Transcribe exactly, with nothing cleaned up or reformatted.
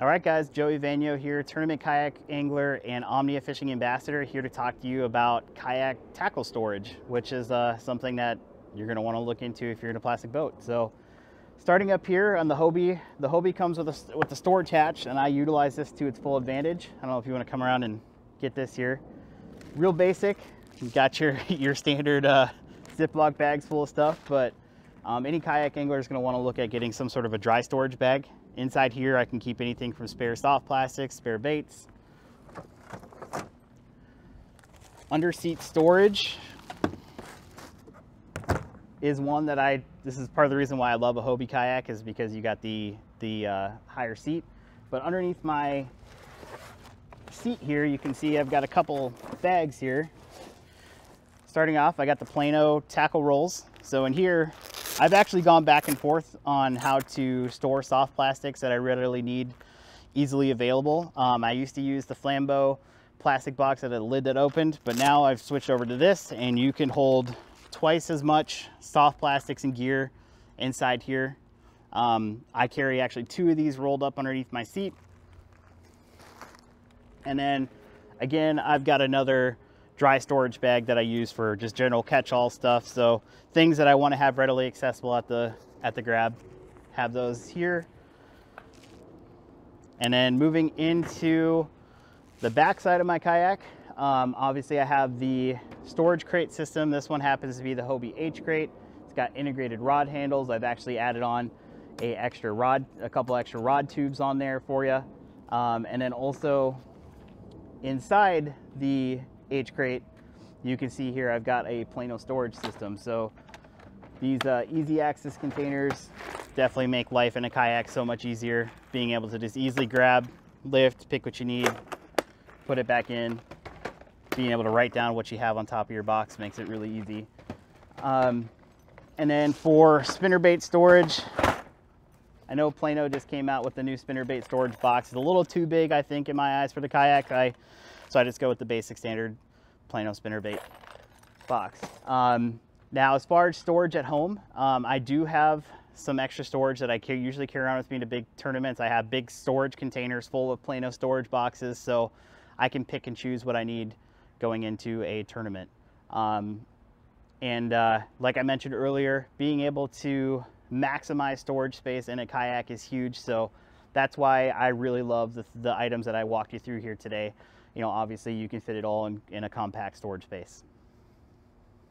All right guys, Joey Vanyo here, tournament kayak angler and Omnia Fishing ambassador, here to talk to you about kayak tackle storage, which is uh, something that you're going to want to look into if you're in a plastic boat. So starting up here on the Hobie, the Hobie comes with a, with the storage hatch, and I utilize this to its full advantage. I don't know if you want to come around and get this here. Real basic, you've got your, your standard uh, Ziploc bags full of stuff, but um, any kayak angler is going to want to look at getting some sort of a dry storage bag. Inside here, I can keep anything from spare soft plastics, spare baits. Underseat storage is one that I, this is part of the reason why I love a Hobie kayak, is because you got the, the uh, higher seat. But underneath my seat here, you can see I've got a couple bags here. Starting off, I got the Plano tackle rolls. So in here, I've actually gone back and forth on how to store soft plastics that I readily need, easily available. Um, I used to use the Flambeau plastic box that had a lid that opened, but now I've switched over to this, and you can hold twice as much soft plastics and gear inside here. Um, I carry actually two of these rolled up underneath my seat. And then again, I've got another dry storage bag that I use for just general catch-all stuff. So things that I want to have readily accessible at the at the grab, have those here. And then moving into the back side of my kayak, um, obviously I have the storage crate system. This one happens to be the Hobie H crate. It's got integrated rod handles. I've actually added on a extra rod, a couple extra rod tubes on there for you. Um, and then also inside the H crate, you can see here I've got a Plano storage system. So these uh, easy access containers definitely make life in a kayak so much easier, being able to just easily grab, lift, pick what you need, put it back in. Being able to write down what you have on top of your box makes it really easy. Um, and then for spinnerbait storage, I know Plano just came out with the new spinnerbait storage box. It's a little too big, I think, in my eyes for the kayak. I So I just go with the basic standard Plano spinnerbait box. Um, now, as far as storage at home, um, I do have some extra storage that I usually carry around with me to big tournaments. I have big storage containers full of Plano storage boxes, so I can pick and choose what I need going into a tournament. Um, and uh, like I mentioned earlier, being able to maximize storage space in a kayak is huge. So that's why I really love the, the items that I walked you through here today. You know, obviously you can fit it all in, in a compact storage space.